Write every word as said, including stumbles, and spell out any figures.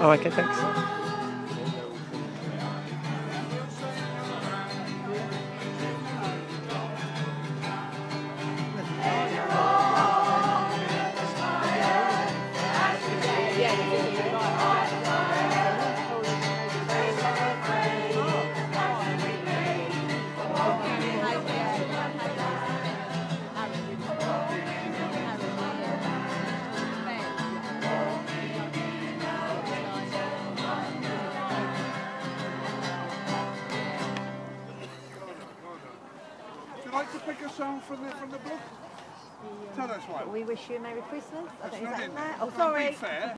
Oh, okay, thanks. Would you like to pick a song from the, from the book? The, um, Tell us why. We wish you a Merry Christmas. I don't, is that in there? Oh, sorry.